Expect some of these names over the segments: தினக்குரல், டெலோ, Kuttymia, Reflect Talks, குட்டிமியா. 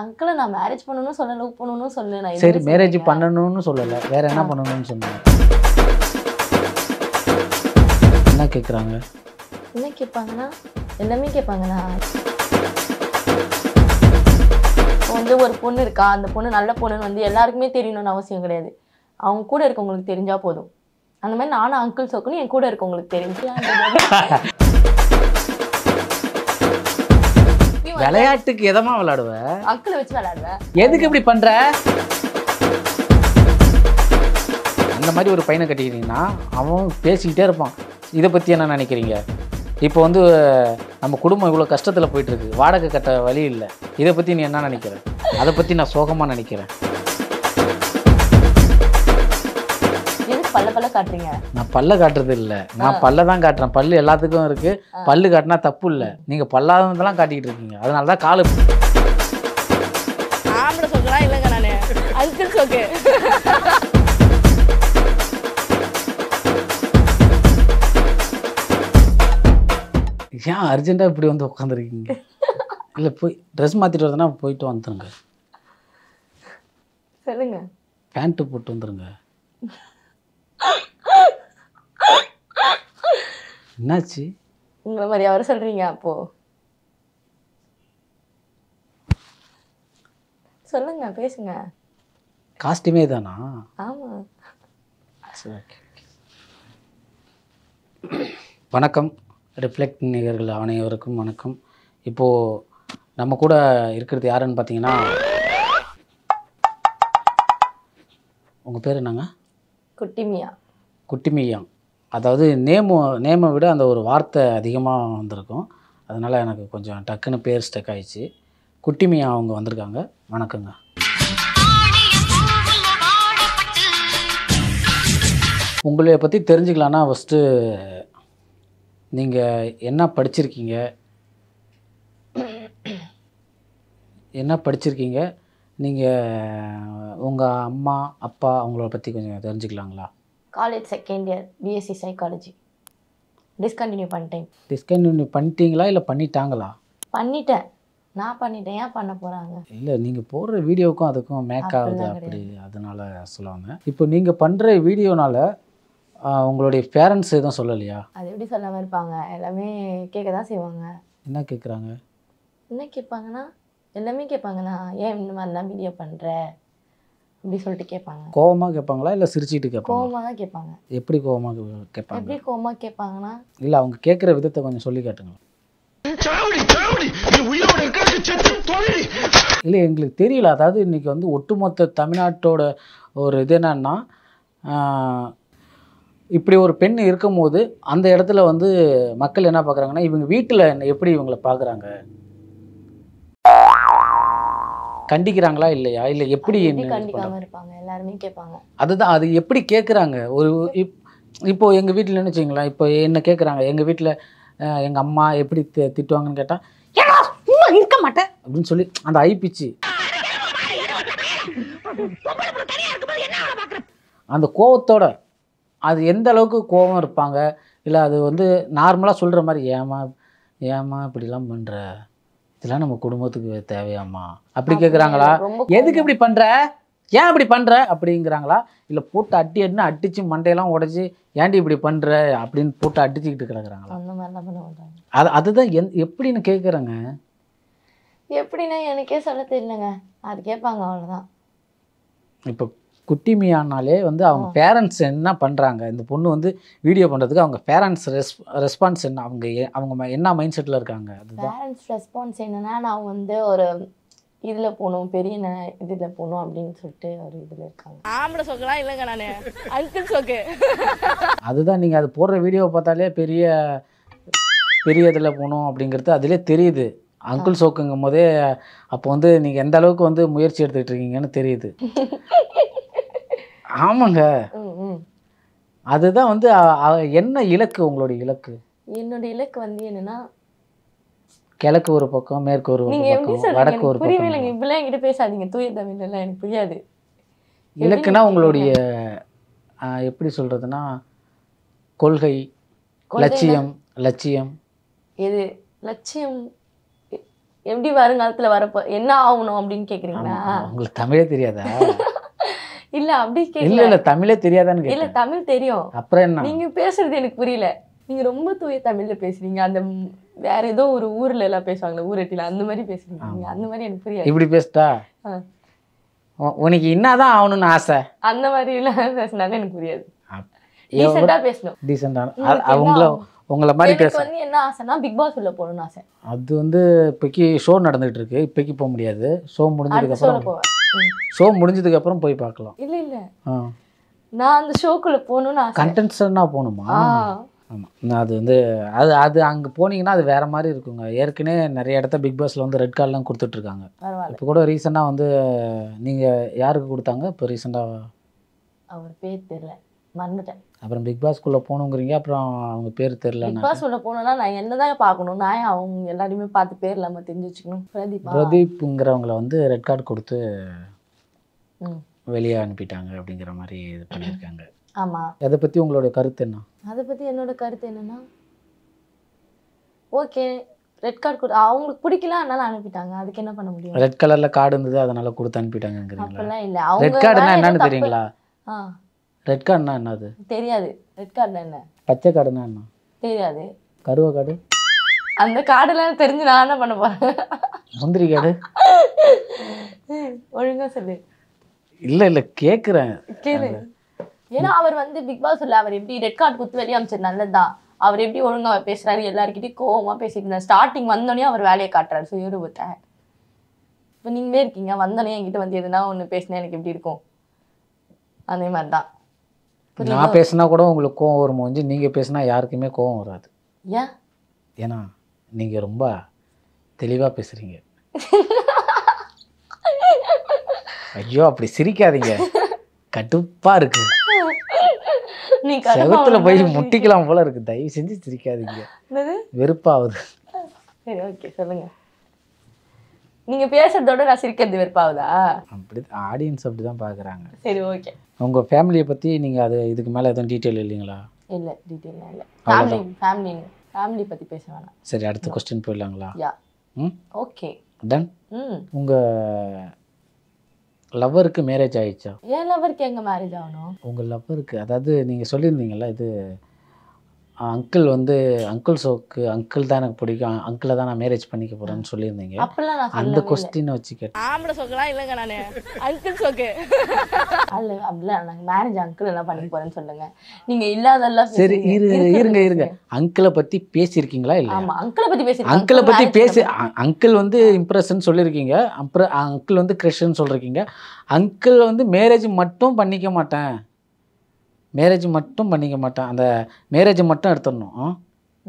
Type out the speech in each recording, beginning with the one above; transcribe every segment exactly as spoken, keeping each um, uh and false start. uncle na marriage பண்ணனும் சொல்லல love பண்ணனும் சொல்லல சரி மேரேஜ் பண்ணனும்னு சொல்லல வேற என்ன பண்ணனும்னு சொன்னாங்க என்ன கேக்குறாங்க என்ன கேட்பாங்கனா எல்லாமே கேட்பாங்கனா வந்து ஒரு பொண்ணு இருக்கா அந்த பொண்ணு நல்ல பொண்ணுன்னு வந்து எல்லாருக்குமே தெரியணும்னு அவசியம் கிடையாது அவங்க கூட இருக்கவங்களுக்கு தெரிஞ்சா போதும் அந்த மாதிரி நானா அங்கிள் சொக்குன்னு என் கூட இருக்கவங்களுக்கு தெரிஞ்சா விளையாட்டுக்கு எதமா விளையாடுவ அக்கல வச்சு விளையாடுவ எதுக்கு இப்படி பண்ற அந்த மாதிரி ஒரு பையனை கட்டிக்கிட்டீங்கன்னா அவன் பேசிக்கிட்டே இருப்பான் இதை பற்றி என்ன நினைக்கிறீங்க இப்போ வந்து நம்ம குடும்பம் இவ்வளோ கஷ்டத்தில் போயிட்டு இருக்கு வாடகை கட்ட வழி இல்லை இதை பற்றி நீ என்ன நினைக்கிற அதை பற்றி நான் சோகமாக நினைக்கிறேன் பல்ல பல்ல காட்டுறீங்க நான் பல்ல காட்டுறது இல்ல நான் பல்ல தான் காட்டுறேன் பல்லு எல்லாத்துக்கும் இருக்கு பல்லு காட்டினா தப்பு இல்ல நீங்க பல்லாததெல்லாம் காட்டிட்டு இருக்கீங்க அதனால தான் கால் ஆம்பள சொக்கறா இல்லங்க நானே அதுக்கு சொக்கே ஏன் அர்ஜென்ட்டா இப்படி வந்து உட்கார்ந்திருக்கீங்க இல்ல போய் Dress மாத்திட்டு வரதனா போயிட்டு வந்துருங்க சொல்லுங்க பேண்ட் போட்டு வந்துருங்க என்னாச்சு உங்களை மாதிரி அவரை சொல்றீங்க அப்போ சொல்லுங்க பேசுங்க காஸ்டியூமே தானா ஆமா வணக்கம் ரிஃப்ளெக்ட் நேயர்கள் அனைவருக்கும் வணக்கம் இப்போது நம்ம கூட இருக்கிறது யாருன்னு பார்த்தீங்கன்னா உங்கள் பேர் என்னங்க குட்டிமியா குட்டிமியா அதாவது நேமு நேமை விட அந்த ஒரு வார்த்தை அதிகமாக வந்திருக்கும் அதனால் எனக்கு கொஞ்சம் டக்குன்னு பேர் ஸ்டக் ஆகிடுச்சு குட்டிமியா அவங்க வந்திருக்காங்க வணக்கங்க உங்களை பற்றி தெரிஞ்சுக்கலான்னா ஃபஸ்ட்டு நீங்கள் என்ன படிச்சிருக்கீங்க என்ன படிச்சிருக்கீங்க நீங்கள் உங்கள் அம்மா அப்பா அவங்கள பற்றி கொஞ்சம் தெரிஞ்சுக்கலாங்களா college second year BSc psychology discontinue பண்ணிட்டேன் டிஸ்கண்டினியூ பண்ணிட்டீங்களா இல்லை பண்ணிட்டாங்களா பண்ணிட்டேன் நான் பண்ணிட்டேன் ஏன் பண்ண போகிறாங்க இல்லை நீங்கள் போடுற வீடியோவுக்கும் அதுக்கும் மேக் ஆகுது அப்படி அதனால் சொல்லுவாங்க இப்போ நீங்கள் பண்ணுற வீடியோனால உங்களுடைய பேரண்ட்ஸ் எதுவும் சொல்லலையா அது எப்படி சொல்லாமல் இருப்பாங்க எல்லாமே கேட்க தான் செய்வாங்க என்ன கேட்குறாங்க என்ன கேட்பாங்கன்னா எல்லாமே கேட்பாங்கண்ணா ஏன் இந்த மாதிரிலாம் வீடியோ பண்ணுற அப்படி சொல்லிட்டு கேட்பாங்க கோவமாக கேட்பாங்களா இல்லை சிரிச்சிட்டு கேட்பாங்க கோவமாக தான் கேட்பாங்க எப்படி கோவமாக கேட்பாங்க எப்படி கோவமாக கேட்பாங்கன்னா இல்லை அவங்க கேட்குற விதத்தை கொஞ்சம் சொல்லி காட்டுங்க இல்லை எங்களுக்கு தெரியல அதாவது இன்றைக்கி வந்து ஒட்டுமொத்த தமிழ்நாட்டோட ஒரு இது என்னன்னா இப்படி ஒரு பெண் இருக்கும்போது அந்த இடத்துல வந்து மக்கள் என்ன பார்க்குறாங்கன்னா இவங்க வீட்டில் எப்படி இவங்களை பார்க்குறாங்க கண்டிக்கிறாங்களா இல்லையா இல்லை எப்படி கண்டிக்காமல் இருப்பாங்க எல்லாருமே கேட்பாங்க அதுதான் அது எப்படி கேட்குறாங்க ஒரு இப் இப்போது எங்கள் வீட்டில் நினச்சிங்களா இப்போ என்ன கேட்குறாங்க எங்கள் வீட்டில் எங்கள் அம்மா எப்படி தி திட்டுவாங்கன்னு கேட்டால் ஏன்னா சும்மா இருக்க மாட்டேன் அப்படின்னு சொல்லி அந்த ஐ பிச்சு அந்த கோவத்தோட அது எந்த அளவுக்கு கோவம் இருப்பாங்க இல்லை அது வந்து நார்மலாக சொல்கிற மாதிரி ஏமா ஏமா இப்படிலாம் பண்ணுற இதெல்லாம் நம்ம குடும்பத்துக்கு தேவையாமா அப்படி கேட்குறாங்களா எதுக்கு இப்படி பண்ணுற ஏன் இப்படி பண்ணுற அப்படிங்கிறாங்களா இல்லை போட்டு அட்டி அடினா அடித்து மண்டையெல்லாம் உடச்சி ஏன்டி இப்படி பண்ணுற அப்படின்னு போட்டு அடிச்சுக்கிட்டு கிடக்குறாங்களா அந்த மாதிரிலாம் பண்ண மாட்டாங்க அது அதுதான் எந் எப்படின்னு கேட்குறேங்க எப்படின்னா எனக்கே சொல்ல தெரியலங்க அது கேட்பாங்க அவ்வளோதான் இப்போ குட்டிமியானாலே வந்து அவங்க பேரண்ட்ஸ் என்ன பண்ணுறாங்க இந்த பொண்ணு வந்து வீடியோ பண்ணுறதுக்கு அவங்க பேரண்ட்ஸ் ரெஸ் ரெஸ்பான்ஸ் என்ன அவங்க அவங்க என்ன மைண்ட் செட்டில் இருக்காங்க பேரண்ட்ஸ் ரெஸ்பான்ஸ் என்னென்னா நான் வந்து ஒரு இதில் போகணும் பெரிய இதில் போகணும் அப்படின்னு சொல்லிட்டு ஒரு இதில் இருக்காங்க ஆம்பளை சொக்கலாம் இல்லைங்க நான் அங்கிள் சொக்கு அதுதான் நீங்கள் அது போடுற வீடியோவை பார்த்தாலே பெரிய பெரிய இதில் போகணும் அப்படிங்கிறது அதிலே தெரியுது அங்குள் சோக்குங்கும் போதே அப்போ வந்து நீங்கள் எந்த அளவுக்கு வந்து முயற்சி எடுத்துக்கிட்டு இருக்கீங்கன்னு தெரியுது ஆமாங்க அதுதான் வந்து என்ன இலக்கு உங்களுடைய இலக்கு என்னோட இலக்கு வந்து என்னன்னா கிழக்கு ஒரு பக்கம் மேற்கு ஒரு பக்கம் வடக்கு ஒரு பக்கம் புரியலங்க இப்பலாம் என்கிட்ட பேசாதீங்க தூய தமிழ் எல்லாம் எனக்கு புரியாது இலக்குனா உங்களுடைய எப்படி சொல்றதுன்னா கொள்கை லட்சியம் லட்சியம் எது லட்சியம் எப்படி வருங்காலத்துல வரப்போ என்ன ஆகணும் அப்படின்னு கேக்குறீங்களா? உங்களுக்கு தமிழே தெரியாதா? இல்ல அப்படி கேக்கல. இல்ல இல்ல தமிழே தெரியாதான்னு கேக்குறேன். இல்ல தமிழ் தெரியும். அப்புறம் என்ன? நீங்க பேசுறது எனக்கு புரியல. நீங்க ரொம்ப தூய தமிழ்ல பேசுறீங்க. அந்த வேற ஏதோ ஒரு ஊர்ல எல்லாம் பேசுவாங்களே ஊரட்டில அந்த மாதிரி பேசுறீங்க. அந்த மாதிரி எனக்கு புரியல. இப்படி பேசுடா உனக்கு என்னதான் ஆகணும்னு ஆசை அந்த மாதிரி எல்லாம் பேசினாலும் எனக்கு புரியாது. டீசெண்டா பேசணும். டீசெண்டா அவங்கள உங்களை மாதிரி பேசணும். எனக்கு என்ன ஆசைனா பிக் பாஸ் உள்ள போகணும்னு ஆசை. அது வந்து இப்போக்கி ஷோ நடந்துட்டு இருக்கு. இப்போக்கி போக முடியாது. ஷோ முடிஞ்சதுக்கு அப்புறம் ஷோ முடிஞ்சதுக்கு அப்புறம் போய் பார்க்கலாம். இல்ல இல்ல நான் அந்த ஷோக்குள்ள போகணும்னு ஆசை. கண்டென்சர்னா போகணுமா? ஆமாம். அது வந்து அது அது அங்கே போனீங்கன்னா அது வேறு மாதிரி இருக்குங்க. ஏற்கனவே நிறைய இடத்த பிக் பாஸில் வந்து ரெட் கார்டெலாம் கொடுத்துட்ருக்காங்க. இப்போ கூட ரீசெண்டாக வந்து நீங்கள் யாருக்கு கொடுத்தாங்க இப்போ ரீசெண்டாக? அவர் பேர் தெரியல, மறந்துட்டேன். அப்புறம் பிக் பாஸ்க்குள்ளே போகணுங்கிறீங்க, அப்புறம் அவங்க பேர் தெரியல. பிக் பாஸ் உள்ளே போகணுன்னா நான் என்ன தான் பார்க்கணும்? நான் அவங்க எல்லாருமே பார்த்து பேர் இல்லாமல் தெரிஞ்சு வச்சுக்கணும். பிரதீப் பிரதீப்புங்கிறவங்கள வந்து ரெட் கார்டு கொடுத்து வெளியே அனுப்பிட்டாங்க அப்படிங்கிற மாதிரி இது பண்ணியிருக்காங்க. ஆமாம். அதை பற்றி உங்களுடைய கருத்து என்ன? அதை பற்றி என்னோட கருத்து என்னென்னா, ஓகே ரெட் கார்டு கொடு, அவங்களுக்கு பிடிக்கல அதனால அனுப்பிட்டாங்க, அதுக்கு என்ன பண்ண முடியும்? ரெட் கலரில் கார்டு இருந்தது அதனால கொடுத்து அனுப்பிட்டாங்கங்கிறீங்களா? அப்படிலாம் இல்லை. அவங்க ரெட் கார்டுனா என்னன்னு தெரியுங்களா? ஆ ரெட் கார்டுனா என்னது? தெரியாது. ரெட் கார்டுனா என்ன? பச்சை கார்டுனா என்ன? தெரியாது. கருவ கார்டு அந்த கார்டெல்லாம் தெரிஞ்சு நான் என்ன பண்ண போகிறேன்? முந்திரி கார்டு ஒழுங்காக சொல்லு. இல்லை இல்லை கேட்குறேன் கேளு. ஏன்னா அவர் வந்து பிக் பாஸ் இல்லை, அவர் எப்படி ரெட் கார்டு குத்து வெளியே அமைச்சது நல்லதுதான். அவர் எப்படி ஒழுங்காக பேசுகிறாரு, எல்லாருக்கிட்டையும் கோவமாக பேசிட்டு இருந்தார். ஸ்டார்டிங் வந்தோடனே அவர் வேலையை காட்டுறாரு. ஸோ ஈடுபட்டேன். இப்போ நீங்களே இருக்கீங்க, வந்தோடனே என்கிட்ட வந்து எதுனா ஒன்று பேசினா எனக்கு எப்படி இருக்கும்? அதே மாதிரி தான் நான் பேசினா கூட உங்களுக்கு கோவம் வரும். முடிஞ்சு நீங்கள் பேசினா யாருக்குமே கோவம் வராது. ஏன்? ஏன்னா நீங்கள் ரொம்ப தெளிவாக பேசுகிறீங்க. ஐயோ அப்படி சிரிக்காதீங்க, கடுப்பாக இருக்கு. செவத்துல போய் முட்டிக்கலாம் போல இருக்கு. தயவு செஞ்சு சிரிக்காதீங்க, வெறுப்பாவது. சரி ஓகே சொல்லுங்க. நீங்க பேசுறதோட நான் சிரிக்கிறது வெறுப்பாவதா? அப்படி ஆடியன்ஸ் அப்படிதான் பாக்குறாங்க. சரி ஓகே. உங்க ஃபேமிலியை பத்தி நீங்க அது இதுக்கு மேல எதுவும் டீடைல் இல்லைங்களா? இல்ல டீடைல் இல்ல. ஃபேமிலி ஃபேமிலி ஃபேமிலி பத்தி பேச வேணாம். சரி அடுத்த क्वेश्चन போயிடலாங்களா? Yeah okay done. உங்க லவ்வருக்கு மேரேஜ் ஆயிடுச்சா? ஏன் லவ்வருக்கு எங்கே மேரேஜ் ஆகணும்? உங்கள் லவ்வருக்கு, அதாவது நீங்கள் சொல்லியிருந்தீங்களா இது அங்கிள் வந்து அங்கிள் ஷோக்கு அங்கிள் தான் எனக்கு பிடிக்கும், அங்கிளை தான் நான் மேரேஜ் பண்ணிக்க போகிறேன்னு சொல்லியிருந்தீங்க. அப்படிலாம் நான் அந்த கொஸ்டினை வச்சு கேட்டேன். ஆம்பளை ஷோக்கெலாம் இல்லைங்க, நான் அங்கிள் ஷோக்கு அல்ல. அப்படிலாம் நாங்கள் மேரேஜ் அங்கிள் எல்லாம் பண்ணிக்க போகிறேன்னு சொல்லுங்கள். நீங்கள் இல்லாதெல்லாம் சரி இருங்க இருங்க இருங்க. அங்கிளை பற்றி பேசியிருக்கீங்களா? இல்லை. ஆமாம் அங்கிளை பற்றி பேசி அங்கிளை பற்றி பேசி அங்கிள் வந்து இம்ப்ரெஷன் சொல்லியிருக்கீங்க, அப்புறம் அங்கிள் வந்து கிறிஸ்டின்னு சொல்லியிருக்கீங்க. அங்கிள் வந்து மேரேஜ் மட்டும் பண்ணிக்க மாட்டேன், மேரேஜ் மட்டும் பண்ணிக்க மாட்டேன், அந்த மேரேஜ் மட்டும் எடுத்துடணும்.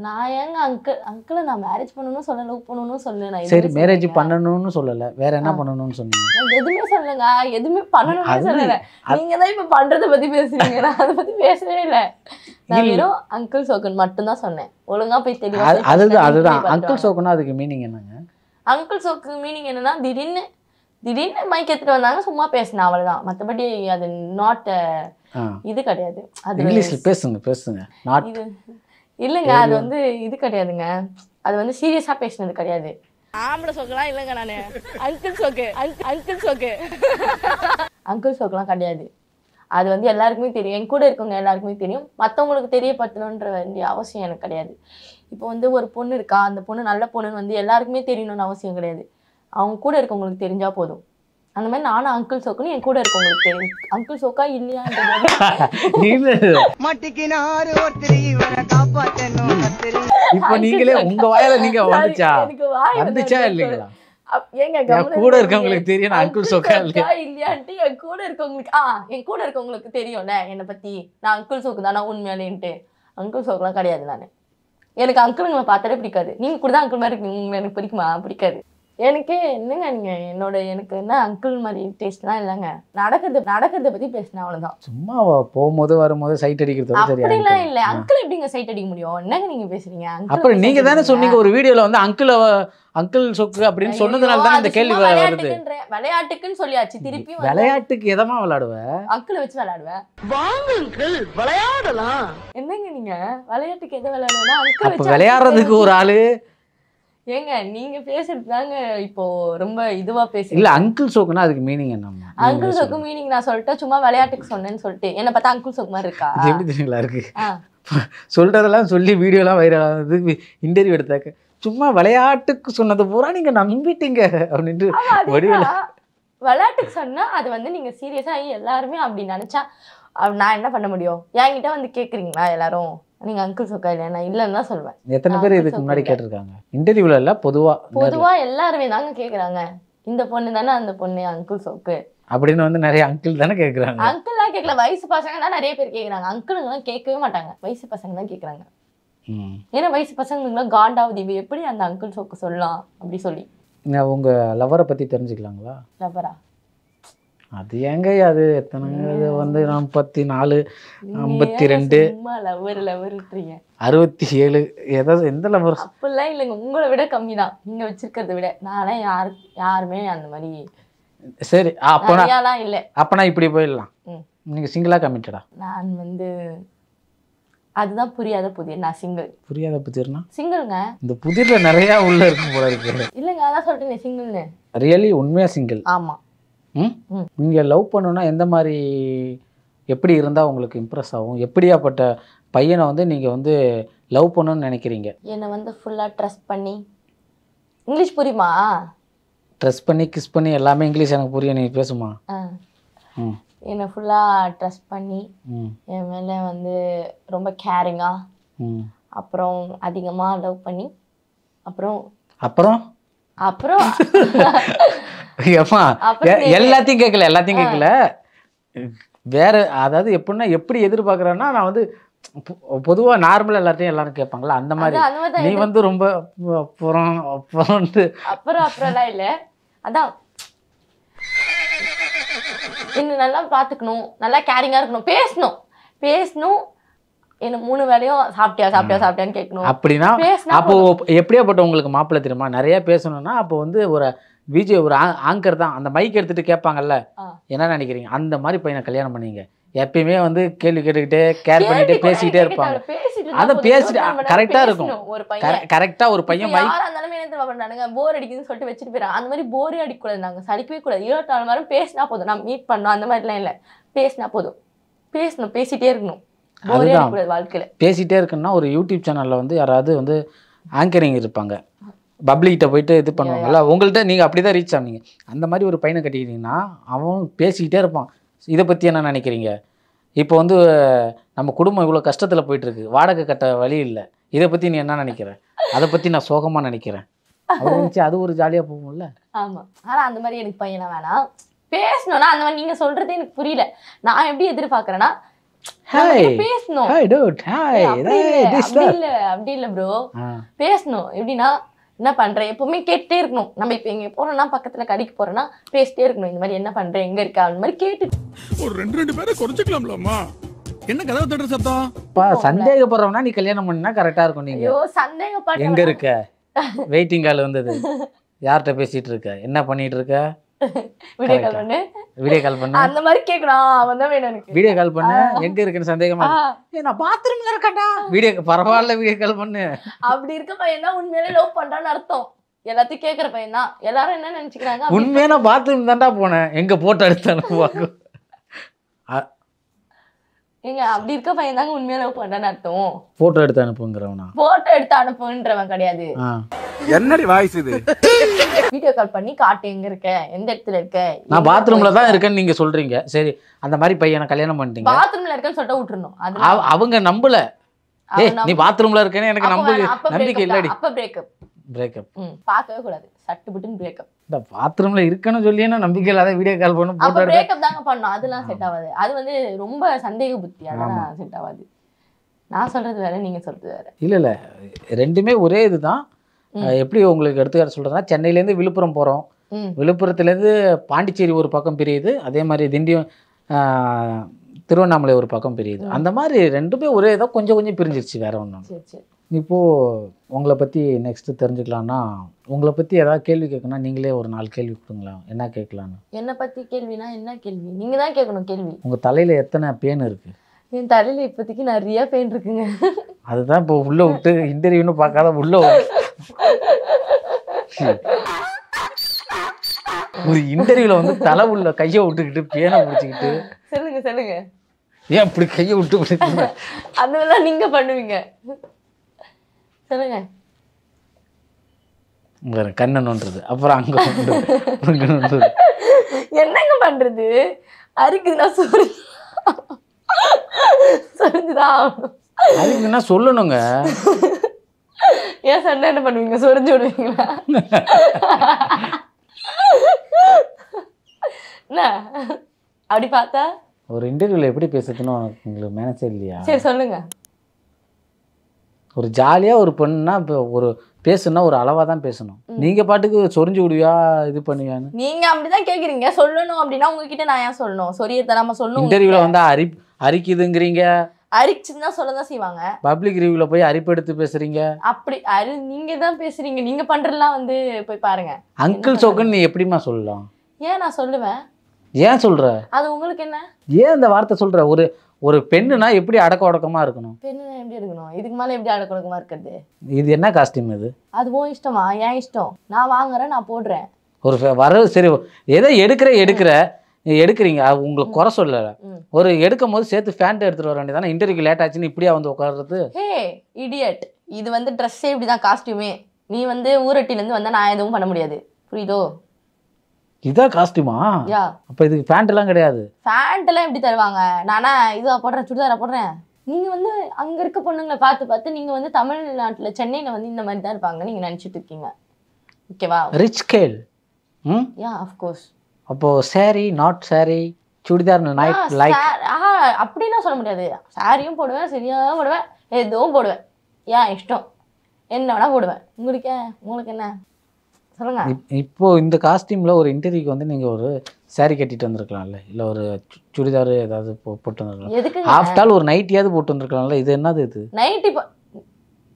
நான் ஏங்க அங்கிள் அங்கிளை நான் மேரேஜ் பண்ணணும்னு சொல்லலை, லவ் பண்ணணும்னு சொல்லலை. சரி மேரேஜ் பண்ணணும்னு சொல்லலை, வேற என்ன பண்ணணும்னு சொன்னீங்க? எதுவுமே சொல்லலைங்க, எதுவுமே பண்ணணும்னு சொல்லலை. நீங்க தான் இப்போ பண்ணுறதை பற்றி பேசுறீங்க, நான் அதை பற்றி பேசவே இல்லை. நான் வெறும் அங்கிள் சோகன் மட்டும்தான் சொன்னேன். ஒழுங்காக போய் தெரியாது. அதுதான் அதுதான் அங்கிள் சோகன்னா அதுக்கு மீனிங் என்னங்க? அங்கிள் சோக்கு மீனிங் என்னன்னா திடீர்னு திடீர்னு மைக் எடுத்துட்டு வந்தாங்க, சும்மா பேசினேன் அவ்வளோதான். மற்றபடி அது நாட் இது கிடையாது. அது இங்கிலீஷ்ல பேசுங்க பேசுங்க. நாட் இது இல்லைங்க, அது வந்து இது கிடையாதுங்க, அது வந்து சீரியஸாக பேசினது கிடையாது. ஆம்பளை சோக்கெலாம் இல்லைங்க, நான் அங்கிள் சோக்கு அங்கிள் சோக்கு அங்கிள் சோக்கெலாம் கிடையாது. அது வந்து எல்லாருக்குமே தெரியும், என் கூட இருக்கவங்க எல்லாருக்குமே தெரியும். மற்றவங்களுக்கு தெரியப்படுத்தணுன்ற வேண்டிய அவசியம் எனக்கு கிடையாது. இப்போ வந்து ஒரு பொண்ணு இருக்கா, அந்த பொண்ணு நல்ல பொண்ணுன்னு வந்து எல்லாருக்குமே தெரியணும்னு அவசியம் கிடையாது. அவங்க கூட இருக்கவங்களுக்கு தெரிஞ்சால் போதும். அந்த மாதிரி நானும் அங்கிள் சோக்குன்னு என் கூட இருக்கவங்களுக்கு தெரியும். அங்கிள் சோக்கா இல்லையா? இப்போ நீங்களே உங்க வாயில நீங்க வந்துச்சா வந்துச்சா இல்லைங்களா? கூட இருக்கவங்களுக்கு தெரியும் அங்கிள் சோக்கா இல்லையான்ட்டு. என் கூட இருக்கவங்களுக்கு ஆ என் கூட இருக்கவங்களுக்கு தெரியும்ல என்னை பற்றி, நான் அங்கிள் சோக்கு தானா உண்மையாலேன்ட்டு. அங்கிள் சோக்குலாம் கிடையாது. நான் எனக்கு அங்கிளுங்களை பார்த்தாலே பிடிக்காது. நீங்கள் கூட தான் அங்கிள் மாதிரி இருக்கீங்க, எனக்கு பிடிக்குமா? பிடிக்காது எனக்கு. என்னங்க நீங்கள் என்னோட எனக்கு என்ன அங்கிள் மாதிரி டேஸ்ட்லாம் இல்லைங்க. நடக்கிறது நடக்கிறத பற்றி பேசினேன் அவ்வளோதான். சும்மா போகும்போது வரும்போது சைட் அடிக்கிறது அப்படிலாம் இல்லை. அங்கிள் எப்படிங்க சைட் அடிக்க முடியும்? என்னங்க நீங்கள் பேசுகிறீங்க? அப்புறம் நீங்கள் தானே சொன்னீங்க ஒரு வீடியோவில் வந்து அங்கிள் அங்கிள் சொக்கு அப்படின்னு சொன்னதுனால தான் இந்த கேள்வி வருது. விளையாட்டுக்குன்னு சொல்லியாச்சு, திருப்பி விளையாட்டுக்கு எதமா விளையாடுவேன்? அங்கிளை வச்சு விளையாடுவேன். விளையாடலாம். என்னங்க நீங்கள் விளையாட்டுக்கு எதை விளையாடுவேன்னா? விளையாடுறதுக்கு ஒரு ஆளு ஏங்க நீங்க பேசிறதுதாங்க இப்போ ரொம்ப இதுவா பேசி இல்ல அங்கிள் சோக்குனா அதுக்கு மீனிங் என்னம்மா அங்கிள் சோக்கு மீனிங் நான் சொல்லிட்டா சும்மா விளையாட்டுக்கு சொன்னேன்னு சொல்லிட்டு என்ன பார்த்தா அங்கிள் சோக்கு மாதிரி இருக்கா எப்படி தெரியுங்களா இருக்கு சொல்றதெல்லாம் சொல்லி வீடியோலாம் வைரல் ஆகுது இன்டர்வியூ எடுத்தாக்க சும்மா விளையாட்டுக்கு சொன்னது பூரா நீங்க நம்பிட்டீங்க அப்படினு வடிவேல விளையாட்டுக்கு சொன்னா அது வந்து நீங்க சீரியஸா எல்லாரும் அப்படி நினைச்சா நான் என்ன பண்ண முடியும் என்கிட்ட வந்து கேக்குறீங்களா எல்லாரும் நீங்க அங்கிள் சோக்கா இல்லையா நான் இல்லைன்னு தான் சொல்வேன் எத்தனை பேர் இதுக்கு முன்னாடி கேட்டிருக்காங்க இன்டர்வியூல இல்ல பொதுவா பொதுவா எல்லாருமே தாங்க கேக்குறாங்க இந்த பொண்ணு தானே அந்த பொண்ணு அங்கிள் சோக்கு அப்படின்னு வந்து நிறைய அங்கிள் தானே கேக்குறாங்க அங்கிள் தான் கேட்கல வயசு பசங்க தான் நிறைய பேர் கேக்குறாங்க அங்கிளுங்க தான் கேட்கவே மாட்டாங்க வயசு பசங்க தான் கேக்குறாங்க ஏன்னா வயசு பசங்களுக்குலாம் காண்டாவது இவ எப்படி அந்த அங்கிள் சோக்கு சொல்லலாம் அப்படி சொல்லி உங்க லவரை பத்தி தெரிஞ்சுக்கலாங்களா லவரா அது எங்க அது எத்தனை வந்து நாற்பத்தி நாலு ஐம்பத்தி ரெண்டு அறுபத்தி ஏழு ஏதாவது எந்த லவர் அப்படிலாம் இல்லைங்க உங்களை விட கம்மி தான் நீங்க வச்சிருக்கிறத விட நானே யாரு யாருமே அந்த மாதிரி சரி அப்பனா இல்லை அப்பனா இப்படி போயிடலாம் நீங்க சிங்கிளா கமிட்டடா நான் வந்து அதுதான் புரியாத புதிர் நான் சிங்கிள் புரியாத புதிர்னா சிங்கிள்ங்க இந்த புதிர்ல நிறைய உள்ள இருக்கும் போல இருக்கு இல்லைங்க அதான் சொல்லிட்டேன் சிங்கிள்னு ரியலி உண்மையா சிங்கிள் ஆமா ம் நீங்கள் லவ் பண்ணணும்னா எந்த மாதிரி எப்படி இருந்தால் உங்களுக்கு இம்ப்ரெஸ் ஆகும் எப்படியாப்பட்ட பையனை வந்து நீங்கள் வந்து லவ் பண்ணணும்னு நினைக்கிறீங்க என்னை வந்து ஃபுல்லாக ட்ரெஸ் பண்ணி இங்கிலீஷ் புரியுமா ட்ரெஸ் பண்ணி கிஸ் பண்ணி எல்லாமே இங்கிலீஷ் எனக்கு புரியும் நீங்கள் பேசுமா ம் என்னை ஃபுல்லாக ட்ரெஸ் பண்ணி என் மேலே வந்து ரொம்ப கேரிங்காக ம் அப்புறம் அதிகமாக லவ் பண்ணி அப்புறம் அப்புறம் அப்புறம் எல்லாத்தையும் கேட்கல எல்லாத்தையும் கேட்கல வேற அதாவது எப்படின்னா எப்படி எதிர்பார்க்குறேன்னா நான் வந்து பொதுவாக நார்மலாக எல்லாத்தையும் எல்லாரும் கேட்பாங்களா அந்த மாதிரி நீ வந்து ரொம்ப அப்புறம் அப்புறம் அப்புறம் அப்புறம்லாம் இல்லை அதான் இன்னும் நல்லா பார்த்துக்கணும் நல்லா கேரிங்காக இருக்கணும் பேசணும் பேசணும் என்ன மூணு வேலையும் சாப்பிட்டியா சாப்பிட்டியா சாப்பிட்டியான்னு கேட்கணும் அப்படின்னா அப்போ எப்படியாப்பட்ட உங்களுக்கு மாப்பிள்ளை தெரியுமா நிறைய பேசணும்னா அப்போ வந்து ஒரு விஜய் ஒரு ஆங்கர் தான் அந்த மைக் எடுத்துட்டு கேட்பாங்கல்ல என்ன நினைக்கிறீங்க அந்த மாதிரி பையனை கல்யாணம் பண்ணீங்க எப்பயுமே வந்து கேள்வி கேட்டுக்கிட்டே கேர் பண்ணிட்டு பேசிக்கிட்டே இருப்பாங்க அதை பேசிட்டு கரெக்டா இருக்கும் கரெக்டா ஒரு பையன் போர் அடிக்குதுன்னு சொல்லிட்டு வச்சுட்டு போயிடறாங்க அந்த மாதிரி போரே அடிக்கூடாது நாங்கள் சலிக்கவே கூடாது இருபத்தி நாலு மணி பேசினா போதும் நான் மீட் பண்ணோம் அந்த மாதிரிலாம் இல்லை பேசினா போதும் பேசணும் பேசிட்டே இருக்கணும் போரே அடிக்கூடாது வாழ்க்கையில பேசிட்டே இருக்குன்னா ஒரு யூடியூப் சேனல்ல வந்து யாராவது வந்து ஆங்கரிங் இருப்பாங்க பப்ளிகிட்ட போயிட்டு இது பண்ணுவாங்கல்ல உங்கள்கிட்ட நீங்கள் அப்படி தான் ரீச் ஆனீங்க அந்த மாதிரி ஒரு பையனை கட்டிக்கிட்டீங்கன்னா அவன் பேசிக்கிட்டே இருப்பான் இதை பற்றி என்ன நினைக்கிறீங்க இப்போ வந்து நம்ம குடும்பம் இவ்வளோ கஷ்டத்தில் போயிட்டுருக்கு வாடகை கட்ட வழி இல்லை இதை பற்றி நீ என்ன நினைக்கிறேன் அதை பற்றி நான் சோகமாக நினைக்கிறேன் அப்படின்னு அது ஒரு ஜாலியாக போகும்ல ஆமாம் ஆனால் அந்த மாதிரி எனக்கு பையனை வேணாம் பேசணும்னா அந்த மாதிரி நீங்கள் சொல்கிறதே எனக்கு புரியல நான் எப்படி எதிர்பார்க்குறேன்னா பேசணும் அப்படி இல்லை ப்ரோ பேசணும் எப்படின்னா என்ன பண்றேன் எப்பவுமே கேட்டே இருக்கணும் நம்ம இப்ப எங்க போறோம்னா பக்கத்துல கடைக்கு போறோம்னா பேசிட்டே இருக்கணும் இந்த மாதிரி என்ன பண்றேன் எங்க இருக்கா அந்த மாதிரி கேட்டு ஒரு ரெண்டு ரெண்டு பேரை குறைச்சிக்கலாம்லம்மா என்ன கதவு தட்டுற சத்தம்ப்பா சந்தேகப்படுறவனா நீ கல்யாணம் பண்ணா கரெக்டா இருக்கும் நீங்க ஐயோ சந்தேகப்பட்ட எங்க இருக்க வெயிட்டிங் கால் வந்தது யார்கிட்ட பேசிட்டு இருக்க என்ன பண்ணிட்டு இருக்க வீடியோ கால் பண்ணு வீடியோ கால் பண்ணு அந்த மாதிரி கேக்குறான் அவன் தான் வேணும் எனக்கு வீடியோ கால் பண்ணு எங்க இருக்குன்னு சந்தேகமா ஏ நான் பாத்ரூம்ல இருக்கடா வீடியோ பரவாயில்லை வீடியோ கால் பண்ணு அப்படி இருக்க பையன் தான் உண்மையிலே லவ் பண்றான்னு அர்த்தம் எல்லாத்தையும் கேக்குற பையன் தான் எல்லாரும் என்ன நினைச்சுக்கிறாங்க உண்மையில பாத்ரூம் தான்டா போனேன் எங்க போட்டோ எடுத்து அனுப்புவாங்க ஏங்க அப்படி இருக்க பையன் தாங்க உண்மையில லவ் பண்றான்னு அர்த்தம் போட்டோ எடுத்து அனுப்புங்கறவனா போட்டோ எடுத்து அனுப்புன்றவன் கிடையாது என்னடி வாய்ஸ் இது வீடியோ கால் பண்ணி காட்டு எங்க இருக்க எந்த இடத்துல இருக்க நான் பாத்ரூம்ல தான் இருக்கேன்னு நீங்க சொல்றீங்க சரி அந்த மாதிரி பையனை கல்யாணம் பண்ணிட்டீங்க பாத்ரூம்ல இருக்கேன்னு சொல்லிட்டு விட்டுறணும் அவங்க நம்பல ஏய் நீ பாத்ரூம்ல இருக்கேன்னு எனக்கு நம்பல நம்பிக்கை இல்லடி அப்ப பிரேக்கப் பிரேக்கப் பார்க்கவே கூடாது சட்டுபுட்டுன்னு பிரேக்கப் இந்த பாத்ரூம்ல இருக்கேன்னு சொல்லியேனா நம்பிக்கை இல்லாத வீடியோ கால் பண்ண போறாரு அப்ப பிரேக்கப் தாங்க பண்ணோம் அதெல்லாம் செட் ஆகாது அது வந்து ரொம்ப சந்தேக புத்தி அதெல்லாம் செட் ஆகாது நான் சொல்றது வேற நீங்க சொல்றது வேற இல்ல இல்ல ரெண்டுமே ஒரே இதுதான் எப்படி உங்களுக்கு எடுத்துக்கார சொல்கிறேன்னா சென்னையிலேருந்து விழுப்புரம் போகிறோம் விழுப்புரத்துலேருந்து பாண்டிச்சேரி ஒரு பக்கம் பிரியுது அதே மாதிரி திண்டியம் திருவண்ணாமலை ஒரு பக்கம் பிரியுது அந்த மாதிரி ரெண்டுமே ஒரே ஏதோ கொஞ்சம் கொஞ்சம் பிரிஞ்சிருச்சு வேற ஒன்று இப்போது உங்களை பற்றி நெக்ஸ்ட்டு தெரிஞ்சுக்கலான்னா உங்களை பற்றி ஏதாவது கேள்வி கேட்கணும்னா நீங்களே ஒரு நாலு கேள்வி கொடுங்களா என்ன கேட்கலான்னு என்னை பற்றி கேள்வினா என்ன கேள்வி நீங்கள் தான் கேட்கணும் கேள்வி உங்கள் தலையில் எத்தனை பேன் இருக்குது என் தலையில் இப்போதைக்கு நிறையா பேன் இருக்குங்க அதுதான் இப்போ உள்ளே விட்டு இன்டர்வியூன்னு பார்க்காத உள்ளே ஒரு இன்டர்வியூல வந்து தலை உள்ள கையை விட்டுக்கிட்டு பேனை பிடிச்சிக்கிட்டு சொல்லுங்க சொல்லுங்க ஏன் இப்படி கையை விட்டு பிடிச்சீங்க அதெல்லாம் நீங்க பண்ணுவீங்க சொல்லுங்க வேற கண்ணன் நோன்றது அப்புறம் அங்க நோன்றது என்னங்க பண்றது அரிக்குதுனா சோறு சொரிஞ்சுதா அரிக்குதுனா சொல்லணுங்க ஏன் சொன்னா என்ன பண்ணுவீங்க சொரிஞ்சு விடுவீங்களா நா அப்படி பார்த்தா ஒரு இன்டர்வியூல எப்படி பேசதுன்னு உங்களுக்கு மேனேஜ் இல்லையா சரி சொல்லுங்க ஒரு ஜாலியா ஒரு பொண்ணுனா ஒரு பேசணும் ஒரு அளவா தான் பேசணும் நீங்க பாட்டுக்கு சொரிஞ்சு விடுவியா இது பண்ணுவியான்னு நீங்க அப்படி தான் கேக்குறீங்க சொல்லணும் அப்படினா உங்ககிட்ட நான் ஏன் சொல்லணும் சொரிய தரமா சொல்லணும் இன்டர்வியூல வந்தா அரி அரிக்குதுங்கறீங்க அரிச்சுன்னா சொல்லதான் செய்வாங்க பப்ளிக் ரிவ்யூல போய் அரிபெடுத்து பேசுறீங்க அப்படி அரி நீங்க தான் பேசுறீங்க நீங்க பண்றதெல்லாம் வந்து போய் பாருங்க அங்கிள் சோகன் நீ எப்படிமா சொல்லலாம் ஏன் நான் சொல்லுவேன் ஏன் சொல்ற அது உங்களுக்கு என்ன ஏன் அந்த வார்த்தை சொல்ற ஒரு ஒரு பெண்ணுனா எப்படி அடக்க ஒடக்கமா இருக்கணும் பெண்ணுனா எப்படி இருக்கணும் இதுக்கு மேல எப்படி அடக்க ஒடக்கமா இருக்குது இது என்ன காஸ்டியூம் இது அது ஓ இஷ்டமா ஏன் இஷ்டம் நான் வாங்குறேன் நான் போடுறேன் ஒரு வர சரி ஏதோ எடுக்கிற எடுக்கிற எடுக்கிறீங்க உங்களுக்கு குறை சொல்லல ஒரு எடுக்கும் போது சேர்த்து ஃபேண்ட் எடுத்துட்டு வர வேண்டியதானே இன்டர்வியூக்கு லேட் ஆச்சுன்னு இப்படியா வந்து உட்கார்றது ஹே இடியட் இது வந்து ட்ரெஸ்ஸே இப்படிதான் காஸ்டியூமே நீ வந்து ஊரட்டிலேருந்து வந்தா நான் எதுவும் பண்ண முடியாது புரியுதோ இதா காஸ்டியூமா யா அப்ப இதுக்கு ஃபேண்ட் எல்லாம் கிடையாது ஃபேண்ட் எல்லாம் எப்படி தருவாங்க நானா இதுவா போடுறேன் சுடிதாரா போடுறேன் நீங்க வந்து அங்க இருக்க பொண்ணுங்களை பார்த்து பார்த்து நீங்க வந்து தமிழ்நாட்டுல சென்னையில வந்து இந்த மாதிரி தான் இருப்பாங்க நீங்க நினைச்சிட்டு இருக்கீங்க ஓகேவா rich girl hmm yeah of course அப்போ sari not sari churidar night like ஆ அப்படினா சொல்ல முடியாது சாரியும் போடுவேன் சரியாவும் போடுவேன் ஏதோவும் போடுவேன் யா இஷ்டம் என்னவனா போடுவேன் உங்களுக்கு உங்களுக்கு என்ன சொல்லுங்க இப்போ இந்த காஸ்டியூம்ல ஒரு இன்டர்வியூக்கு வந்து நீங்க ஒரு சாரி கட்டிட்டு வந்திருக்கலாம்ல இல்ல ஒரு சுடிதார் ஏதாவது போட்டு வந்திருக்கலாம் ஆஃப்டர் ஆல் ஒரு நைட்டியாவது போட்டு வந்திருக்கலாம்ல இது என்னது இது நைட்டி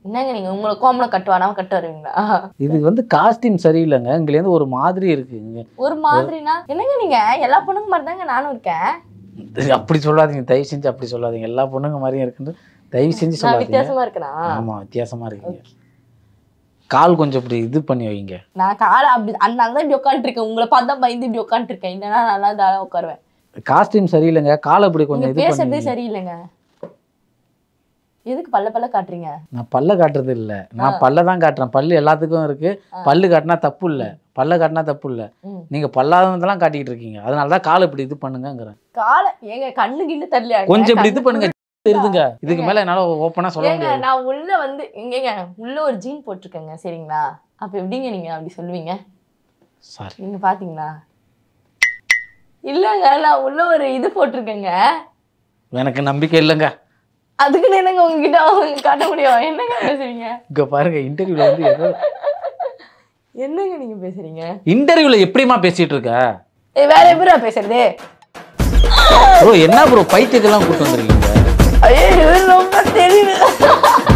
என்னங்க நீங்க உங்களை கோமணம் கட்டுவானா கட்ட வருவீங்களா இது வந்து காஸ்டியூம் சரியில்லைங்க இங்கலேந்து ஒரு மாதிரி இருக்குங்க ஒரு மாதிரினா என்னங்க நீங்க எல்லா பொண்ணுங்க மாதிரி தாங்க நானும் இருக்கேன் அப்படி சொல்லாதீங்க தயவு செஞ்சு அப்படி சொல்லாதீங்க எல்லா பொண்ணுங்க மாதிரியும் இருக்குன்னு தயவு செஞ்சு சொல்லாதீங்க வித்தியாசமா இருக்கனா ஆமா வித்தியாசமா இருக்கீங்க கால் கொஞ்சம் இப்படி இது பண்ணி வைங்க நான் கால் அப்படி அதனால தான் இப்படி உட்கார்ந்து இருக்கேன் உங்களை பார்த்தா பயந்து இப்படி உட்கார்ந்து இருக்கேன் இல்லனா நல்லா தாள உட்காருவேன் காஸ்டியூம் சரியில்லைங்க கால் அப்படி கொஞ்சம் இது பண்ணி பேசவே சரியில்லைங்க எதுக்கு பல்ல பல்ல காட்டுறீங்க நான் பல்ல காட்டுறது இல்ல நான் பல்ல தான் காட்டுறேன் பல்லு எல்லாத்துக்கும் இருக்கு பல்லு காட்டினா தப்பு இல்ல பல்ல காட்டினா தப்பு இல்ல நீங்க பல்லாததெல்லாம் காட்டிட்டு இருக்கீங்க அதனாலதான் கால் இப்படி இது பண்ணுங்கங்கறேன் கால் ஏங்க கண்ணு கிண்ணு தள்ளி கொஞ்சம் இப்படி இது பண்ணுங்க தெரியுதுங்க இதுக்கு மேல என்னால ஓபனா சொல்ல முடியாது நான் உள்ள வந்து எங்கங்க உள்ள ஒரு ஜீன் போட்டுக்கங்க சரிங்களா அப்ப எப்படிங்க நீங்க அப்படி சொல்லுவீங்க சாரி நீங்க பாத்தீங்களா இல்லங்க நான் உள்ள ஒரு இது போட்டுக்கங்க எனக்கு நம்பிக்கை இல்லங்க அதுக்கு என்னங்க உங்ககிட்ட காட்ட முடியும் என்னங்க பேசுறீங்க இங்க பாருங்க இன்டர்வியூல வந்து ஏதோ என்னங்க நீங்க பேசுறீங்க இன்டர்வியூல எப்படிமா பேசிட்டு இருக்க ஏய் வேற எப்படிடா பேசுறது ப்ரோ என்ன ப்ரோ பைத்தியக்கெல்லாம் கூட்டி வந்திருக்கீங்க ஐயோ ரொம்ப தெரியுது